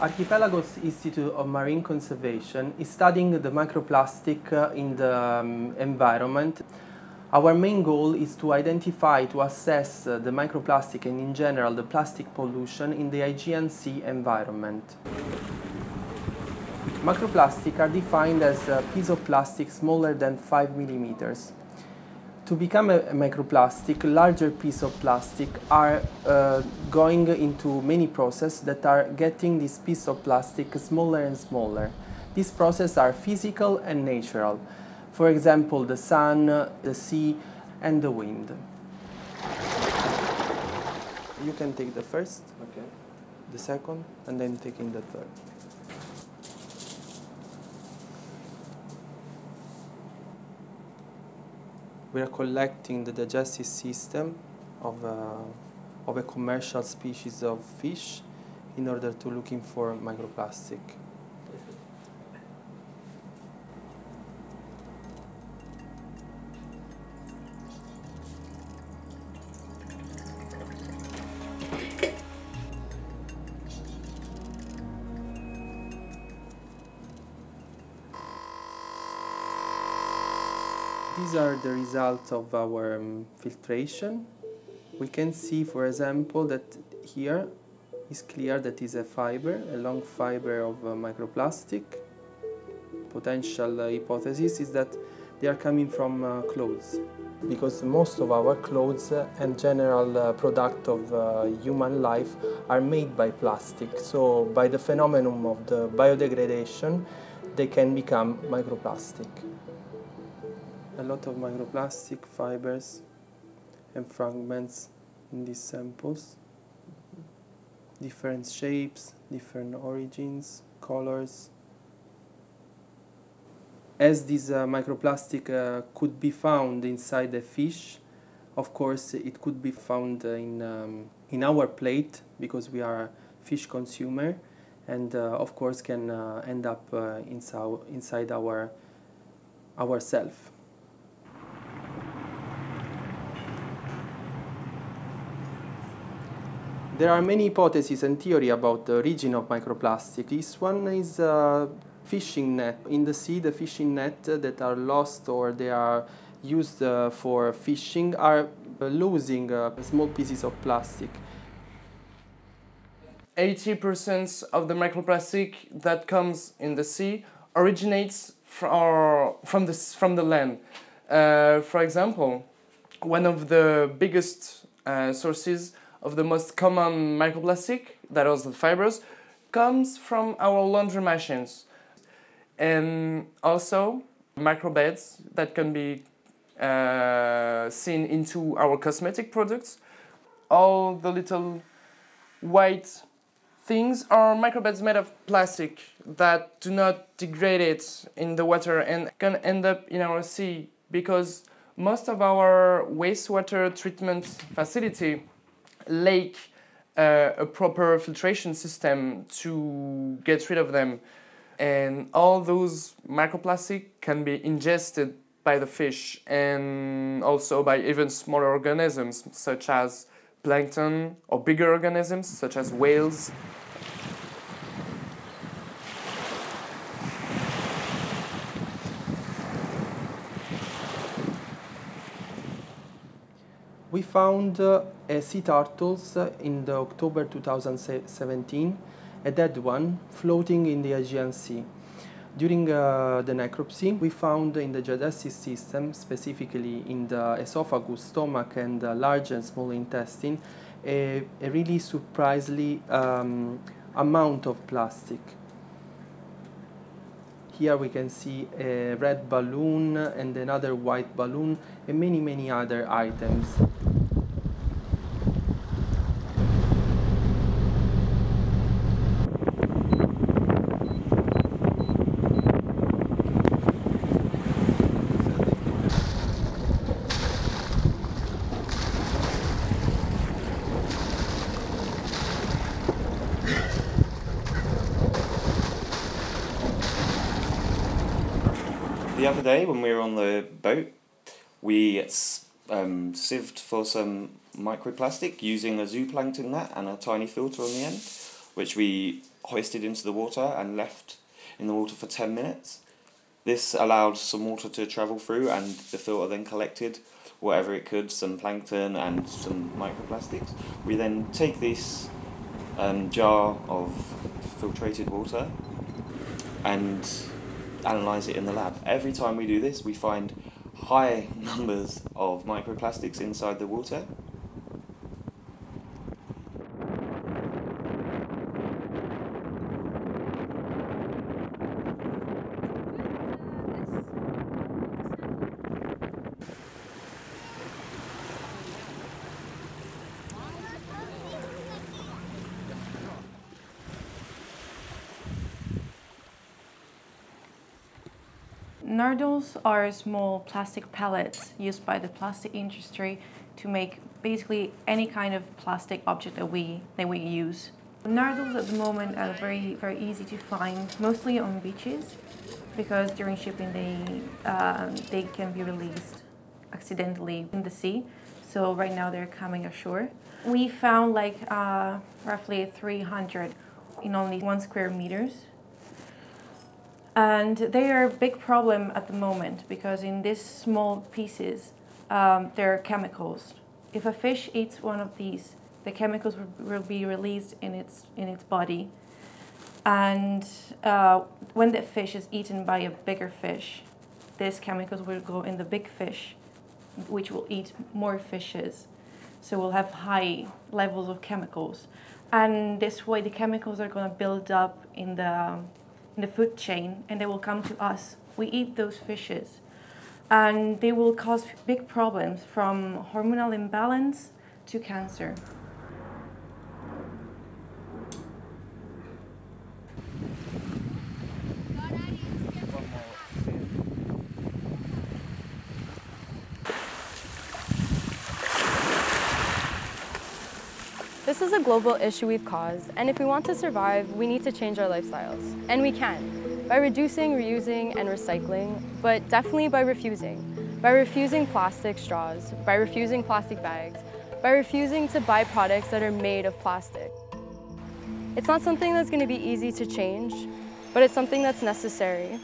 Archipelagos Institute of Marine Conservation is studying the microplastic in the environment. Our main goal is to identify, to assess the microplastic and in general the plastic pollution in the Aegean Sea environment. Microplastic are defined as a piece of plastic smaller than 5 millimeters. To become a microplastic, larger piece of plastic are going into many processes that are getting this piece of plastic smaller and smaller. These processes are physical and natural. For example, the sun, the sea, and the wind. You can take the first, okay, the second, and then taking the third. We are collecting the digestive system of a commercial species of fish in order to looking for microplastic. These are the results of our filtration. We can see, for example, that here is clear that is a fiber, a long fiber of microplastic. Potential hypothesis is that they are coming from clothes, because most of our clothes and general product of human life are made by plastic. So by the phenomenon of the biodegradation, they can become microplastic. A lot of microplastic fibers and fragments in these samples. Different shapes, different origins, colors. As this microplastic could be found inside the fish, of course it could be found in our plate, because we are fish consumer, and of course can end up inside ourselves. There are many hypotheses and theories about the origin of microplastic. This one is fishing net. In the sea, the fishing net that are lost or they are used for fishing are losing small pieces of plastic. 80% of the microplastic that comes in the sea originates from the land. For example, one of the biggest sources of the most common microplastic, that is the fibers, comes from our laundry machines. And also microbeads that can be seen into our cosmetic products. All the little white things are microbeads made of plastic that do not degrade it in the water and can end up in our sea, because most of our wastewater treatment facility lake a proper filtration system to get rid of them, and all those microplastic can be ingested by the fish and also by even smaller organisms such as plankton, or bigger organisms such as whales. We found sea turtles in the October 2017, a dead one, floating in the Aegean Sea. During the necropsy, we found in the digestive system, specifically in the esophagus, stomach, and large and small intestine, a really surprisingly amount of plastic. Here we can see a red balloon and another white balloon and many other items. The other day when we were on the boat, we sieved for some microplastic using a zooplankton net and a tiny filter on the end. which we hoisted into the water and left in the water for 10 minutes. This allowed some water to travel through, and the filter then collected whatever it could, some plankton and some microplastics. We then take this jar of filtrated water and analyse it in the lab. Every time we do this, we find high numbers of microplastics inside the water. Nurdles are small plastic pellets used by the plastic industry to make basically any kind of plastic object that we use. Nurdles at the moment are very easy to find, mostly on beaches, because during shipping they can be released accidentally in the sea. So right now they're coming ashore. We found like roughly 300 in only 1 square meter. And they are a big problem at the moment because in these small pieces, there are chemicals. If a fish eats one of these, the chemicals will be released in its body. And when the fish is eaten by a bigger fish, these chemicals will go in the big fish, which will eat more fishes. So we'll have high levels of chemicals. And this way, the chemicals are going to build up in the food chain, and they will come to us. We eat those fishes, and they will cause big problems, from hormonal imbalance to cancer. This is a global issue we've caused, and if we want to survive, we need to change our lifestyles. And we can, by reducing, reusing, and recycling, but definitely by refusing. By refusing plastic straws, by refusing plastic bags, by refusing to buy products that are made of plastic. It's not something that's going to be easy to change, but it's something that's necessary.